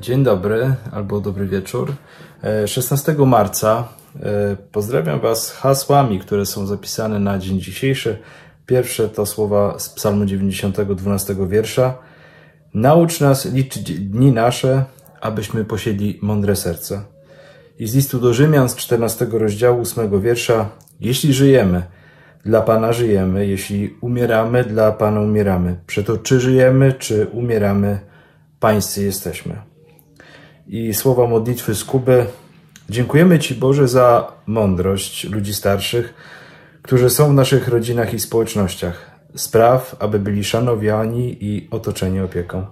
Dzień dobry albo dobry wieczór. 16 marca pozdrawiam Was hasłami, które są zapisane na dzień dzisiejszy. Pierwsze to słowa z Psalmu 90, 12 wiersza. Naucz nas liczyć dni nasze, abyśmy posiedli mądre serce. I z listu do Rzymian z 14 rozdziału 8 wiersza. Jeśli żyjemy, dla Pana żyjemy, jeśli umieramy, dla Pana umieramy. Przeto czy żyjemy, czy umieramy, Pańscy jesteśmy. I słowa modlitwy z Kuby. Dziękujemy Ci, Boże, za mądrość ludzi starszych, którzy są w naszych rodzinach i społecznościach. Spraw, aby byli szanowani i otoczeni opieką.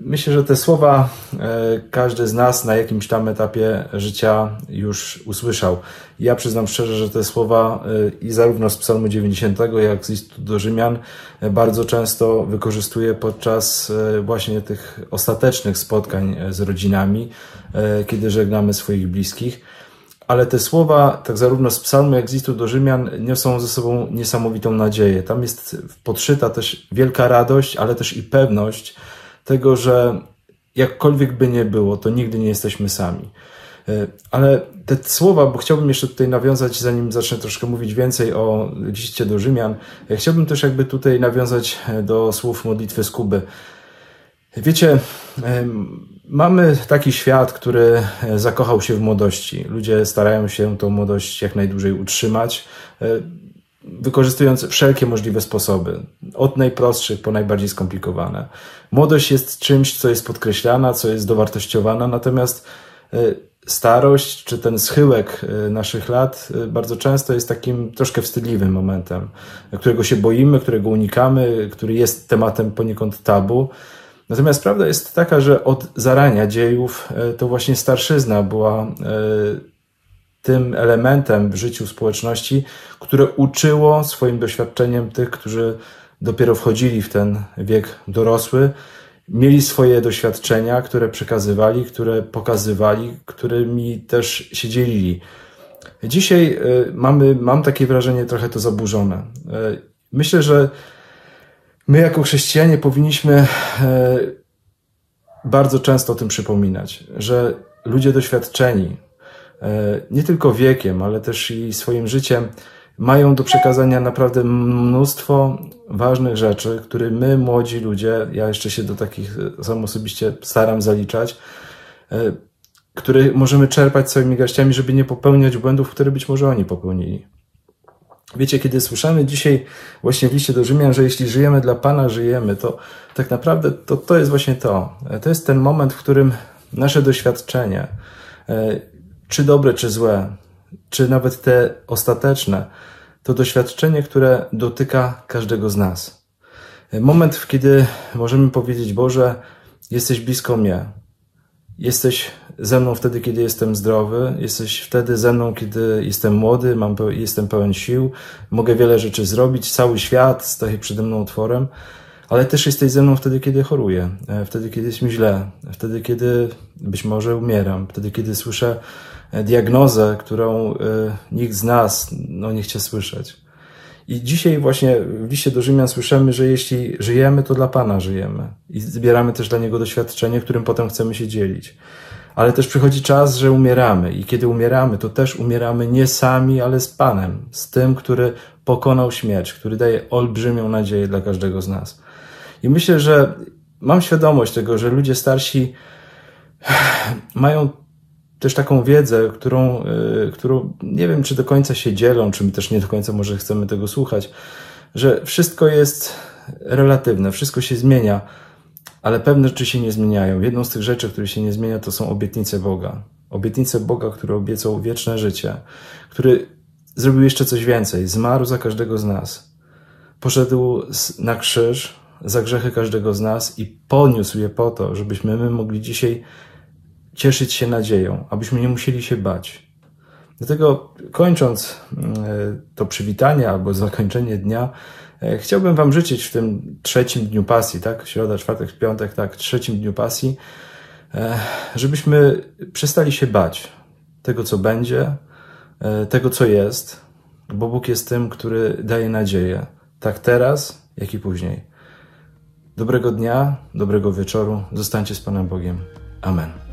Myślę, że te słowa każdy z nas na jakimś tam etapie życia już usłyszał. Ja przyznam szczerze, że te słowa i zarówno z Psalmu 90, jak z listu do Rzymian bardzo często wykorzystuję podczas właśnie tych ostatecznych spotkań z rodzinami, kiedy żegnamy swoich bliskich. Ale te słowa, tak zarówno z Psalmu, jak z listu do Rzymian, niosą ze sobą niesamowitą nadzieję. Tam jest podszyta też wielka radość, ale też i pewność tego, że jakkolwiek by nie było, to nigdy nie jesteśmy sami. Ale te słowa, bo chciałbym jeszcze tutaj nawiązać, zanim zacznę troszkę mówić więcej o liście do Rzymian, chciałbym też jakby tutaj nawiązać do słów modlitwy z Kuby. Wiecie, mamy taki świat, który zakochał się w młodości. Ludzie starają się tą młodość jak najdłużej utrzymać, wykorzystując wszelkie możliwe sposoby, od najprostszych po najbardziej skomplikowane. Młodość jest czymś, co jest podkreślana, co jest dowartościowana, natomiast starość czy ten schyłek naszych lat bardzo często jest takim troszkę wstydliwym momentem, którego się boimy, którego unikamy, który jest tematem poniekąd tabu. Natomiast prawda jest taka, że od zarania dziejów to właśnie starszyzna była tym elementem w życiu społeczności, które uczyło swoim doświadczeniem tych, którzy dopiero wchodzili w ten wiek dorosły, mieli swoje doświadczenia, które przekazywali, które pokazywali, którymi też się dzielili. Dzisiaj mam takie wrażenie trochę to zaburzone. Myślę, że my jako chrześcijanie powinniśmy bardzo często o tym przypominać, że ludzie doświadczeni, nie tylko wiekiem, ale też i swoim życiem, mają do przekazania naprawdę mnóstwo ważnych rzeczy, które my, młodzi ludzie, ja jeszcze się do takich sam osobiście staram zaliczać, które możemy czerpać całymi garściami, żeby nie popełniać błędów, które być może oni popełnili. Wiecie, kiedy słyszamy dzisiaj właśnie w liście do Rzymian, że jeśli żyjemy dla Pana, żyjemy, to tak naprawdę to jest właśnie to. To jest ten moment, w którym nasze doświadczenie, czy dobre, czy złe, czy nawet te ostateczne, to doświadczenie, które dotyka każdego z nas. Moment, kiedy możemy powiedzieć, Boże, jesteś blisko mnie. Jesteś ze mną wtedy, kiedy jestem zdrowy, jesteś wtedy ze mną, kiedy jestem młody, jestem pełen sił, mogę wiele rzeczy zrobić, cały świat staje przede mną otworem, ale też jesteś ze mną wtedy, kiedy choruję, wtedy, kiedy jest mi źle, wtedy, kiedy być może umieram, wtedy, kiedy słyszę diagnozę, którą nikt z nas nie chce słyszeć. I dzisiaj właśnie w liście do Rzymian słyszymy, że jeśli żyjemy, to dla Pana żyjemy. I zbieramy też dla Niego doświadczenie, którym potem chcemy się dzielić. Ale też przychodzi czas, że umieramy. I kiedy umieramy, to też umieramy nie sami, ale z Panem. Z tym, który pokonał śmierć, który daje olbrzymią nadzieję dla każdego z nas. I myślę, że mam świadomość tego, że ludzie starsi mają też taką wiedzę, którą nie wiem, czy do końca się dzielą, czy my też nie do końca może chcemy tego słuchać, że wszystko jest relatywne, wszystko się zmienia, ale pewne rzeczy się nie zmieniają. Jedną z tych rzeczy, które się nie zmienia, to są obietnice Boga. Obietnice Boga, który obiecał wieczne życie, który zrobił jeszcze coś więcej. Zmarł za każdego z nas. Poszedł na krzyż za grzechy każdego z nas i poniósł je po to, żebyśmy my mogli dzisiaj cieszyć się nadzieją, abyśmy nie musieli się bać. Dlatego kończąc to przywitanie albo zakończenie dnia, chciałbym Wam życzyć w tym trzecim dniu pasji, tak? Środa, czwartek, piątek, tak? Trzecim dniu pasji, żebyśmy przestali się bać tego, co będzie, tego, co jest, bo Bóg jest tym, który daje nadzieję, tak teraz, jak i później. Dobrego dnia, dobrego wieczoru. Zostańcie z Panem Bogiem. Amen.